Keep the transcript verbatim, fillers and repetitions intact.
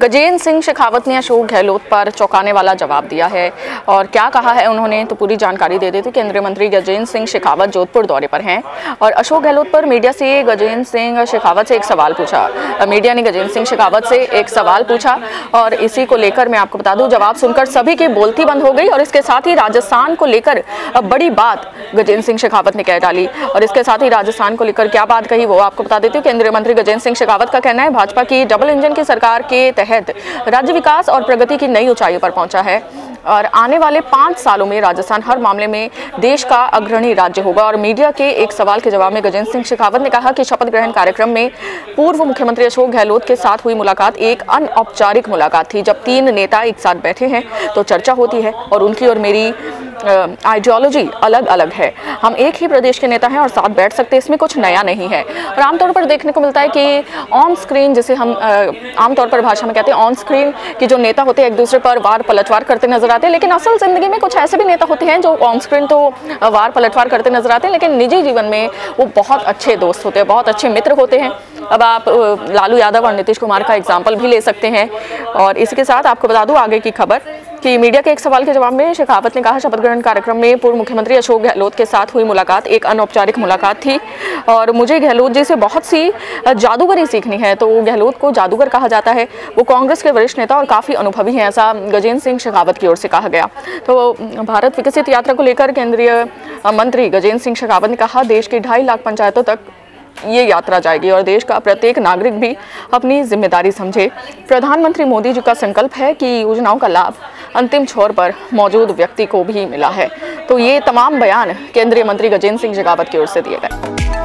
गजेंद्र सिंह शेखावत ने अशोक गहलोत पर चौंकाने वाला जवाब दिया है और क्या कहा है उन्होंने, तो पूरी जानकारी दे देती हूँ। केंद्रीय मंत्री गजेंद्र सिंह शेखावत जोधपुर दौरे पर हैं और अशोक गहलोत पर मीडिया से गजेंद्र सिंह शेखावत से एक सवाल पूछा मीडिया ने गजेंद्र सिंह शेखावत से एक सवाल पूछा और इसी को लेकर मैं आपको बता दूँ, जवाब सुनकर सभी की बोलती बंद हो गई और इसके साथ ही राजस्थान को लेकर बड़ी बात गजेंद्र सिंह शेखावत ने कह डाली। और इसके साथ ही राजस्थान को लेकर क्या बात कही वो आपको बता देती हूँ। केंद्रीय मंत्री गजेंद्र सिंह शेखावत का कहना है, भाजपा की डबल इंजन की सरकार के तहत राज्य विकास और प्रगति की नई ऊंचाइयों पर पहुंचा है और आने वाले पाँच सालों में राजस्थान हर मामले में देश का अग्रणी राज्य होगा। और मीडिया के एक सवाल के जवाब में गजेंद्र सिंह शेखावत ने कहा कि शपथ ग्रहण कार्यक्रम में पूर्व मुख्यमंत्री अशोक गहलोत के साथ हुई मुलाकात एक अनौपचारिक मुलाकात थी। जब तीन नेता एक साथ बैठे हैं तो चर्चा होती है और उनकी और मेरी आइडियोलॉजी अलग अलग है, हम एक ही प्रदेश के नेता हैं और साथ बैठ सकते, इसमें कुछ नया नहीं है। और आमतौर पर देखने को मिलता है कि ऑन स्क्रीन, जिसे हम आमतौर पर भाषा में कहते हैं ऑन स्क्रीन, कि जो नेता होते हैं एक दूसरे पर वार पलटवार करते नजर आते हैं, लेकिन असल जिंदगी में कुछ ऐसे भी नेता होते हैं जो ऑन स्क्रीन तो वार पलटवार करते नजर आते हैं लेकिन निजी जीवन में वो बहुत अच्छे दोस्त होते हैं, बहुत अच्छे मित्र होते हैं। अब आप लालू यादव और नीतीश कुमार का एग्जाम्पल भी ले सकते हैं। और इसी के साथ आपको बता दूँ आगे की खबर कि मीडिया के एक सवाल के जवाब में शेखावत ने कहा, शपथ ग्रहण कार्यक्रम में पूर्व मुख्यमंत्री अशोक गहलोत के साथ हुई मुलाकात एक अनौपचारिक मुलाकात थी और मुझे गहलोत जी से बहुत सी जादूगरी सीखनी है। तो गहलोत को जादूगर कहा जाता है, वो कांग्रेस के वरिष्ठ नेता और काफ़ी अनुभवी हैं, ऐसा गजेंद्र सिंह शेखावत की ओर से कहा गया। तो भारत विकसित यात्रा को लेकर केंद्रीय मंत्री गजेंद्र सिंह शेखावत ने कहा, देश की ढाई लाख पंचायतों तक ये यात्रा जाएगी और देश का प्रत्येक नागरिक भी अपनी जिम्मेदारी समझे। प्रधानमंत्री मोदी जी का संकल्प है कि योजनाओं का लाभ अंतिम छोर पर मौजूद व्यक्ति को भी मिला है। तो ये तमाम बयान केंद्रीय मंत्री गजेंद्र सिंह शेखावत की ओर से दिए गए।